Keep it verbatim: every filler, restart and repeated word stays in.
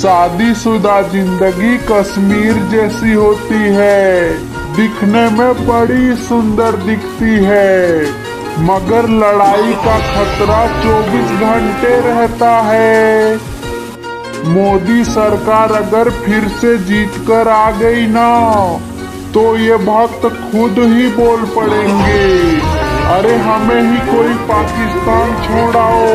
शादीशुदा जिंदगी कश्मीर जैसी होती है, दिखने में बड़ी सुंदर दिखती है, मगर लड़ाई का खतरा चौबीस घंटे रहता है। मोदी सरकार अगर फिर से जीतकर आ गई ना, तो ये भक्त खुद ही बोल पड़ेंगे, अरे हमें ही कोई पाकिस्तान छोड़ाओ।